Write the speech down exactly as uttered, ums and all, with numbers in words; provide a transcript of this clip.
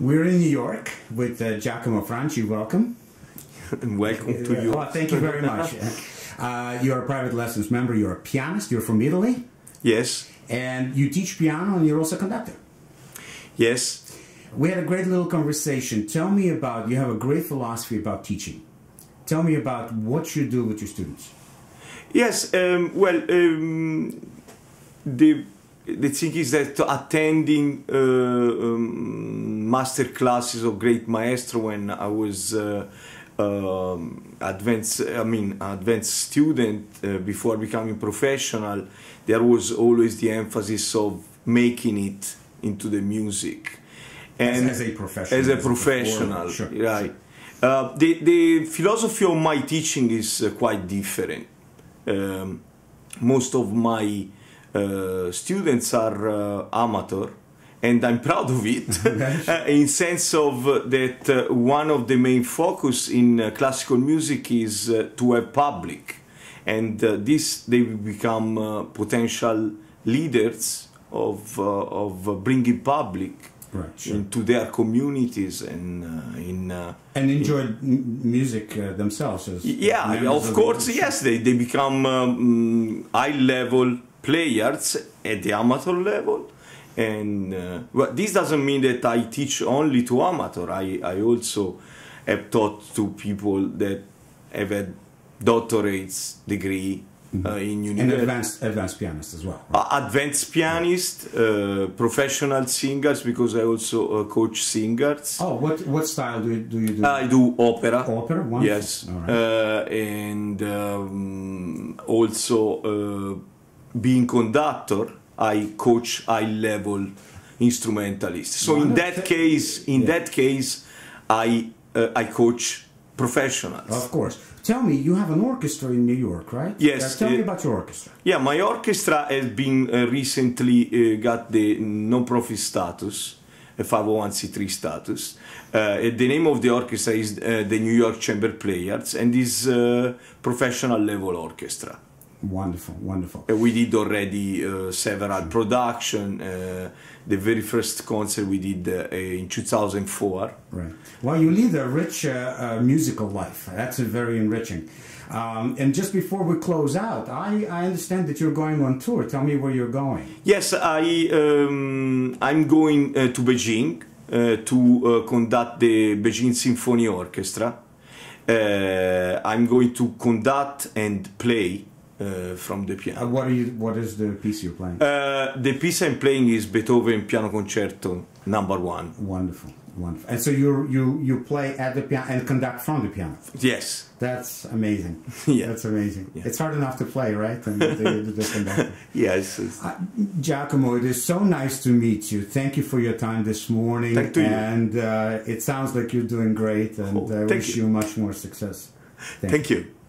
We're in New York with uh, Giacomo Franci. Welcome. And welcome to you. Oh, thank you very much. Uh, you're a private lessons member. You're a pianist. You're from Italy. Yes. And you teach piano and you're also a conductor. Yes. We had a great little conversation. Tell me about, you have a great philosophy about teaching. Tell me about what you do with your students. Yes, um, well, um, the, the thing is that attending uh, um, master classes of great maestro when I was uh, um, advanced, I mean, advanced student uh, before becoming professional, there was always the emphasis of making it into the music. And as, as a professional. As a professional, sure, right. Sure. Uh, the, the philosophy of my teaching is uh, quite different. Um, most of my uh, students are uh, amateur, and I'm proud of it, uh, in sense of uh, that uh, one of the main focus in uh, classical music is uh, to have public, and uh, this they will become uh, potential leaders of uh, of uh, bringing public, right, sure, into their communities and uh, in uh, and enjoy in, music uh, themselves. As yeah, of, of course. The yes, they they become um, high level players at the amateur level, and uh, well, this doesn't mean that I teach only to amateur. I I also have taught to people that have had doctorates degree. Mm-hmm. uh, in university. And advanced, advanced pianists as well. Right? Uh, advanced pianists, yeah. uh, professional singers, because I also uh, coach singers. Oh, what what style do you do? You do? I do opera. Opera, one. Yes. All right. uh, and um, also, uh, being conductor, I coach high-level instrumentalists. So well, in that think... case, in yeah. that case, I uh, I coach professionals. Of course. Tell me, you have an orchestra in New York, right? Yes. Tell uh, me about your orchestra. Yeah, my orchestra has been uh, recently uh, got the non-profit status, a five oh one c three status. Uh, the name of the orchestra is uh, the New York Chamber Players, and is uh, professional level orchestra. Wonderful, wonderful. Uh, we did already uh, several production. Uh, the very first concert we did uh, in two thousand four. Right. Well, you lead a rich uh, uh, musical life. That's uh, very enriching. Um, and just before we close out, I, I understand that you're going on tour. Tell me where you're going. Yes, I, um, I'm going uh, to Beijing uh, to uh, conduct the Beijing Symphony Orchestra. Uh, I'm going to conduct and play Uh, from the piano. Uh, what, are you, what is the piece you're playing? Uh, the piece I'm playing is Beethoven Piano Concerto Number One. Wonderful, wonderful. And so you you you play at the piano and conduct from the piano. Yes, that's amazing. Yeah, that's amazing. Yeah. It's hard enough to play, right? And the, the conductor. Yes. Uh, Giacomo, it is so nice to meet you. Thank you for your time this morning. Thank you. And uh, it sounds like you're doing great, and oh, I wish you. you much more success. Thank, thank you. you.